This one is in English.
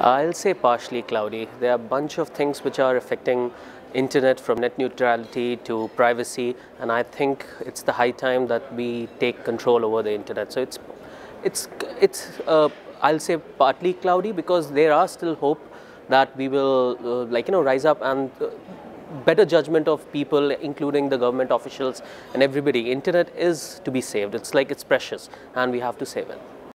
I'll say partially cloudy. There are a bunch of things which are affecting internet, from net neutrality to privacy, and I think it's the high time that we take control over the internet. So I'll say partly cloudy because there are still hope that we will rise up and better judgment of people, including the government officials and everybody. Internet is to be saved. It's precious and we have to save it.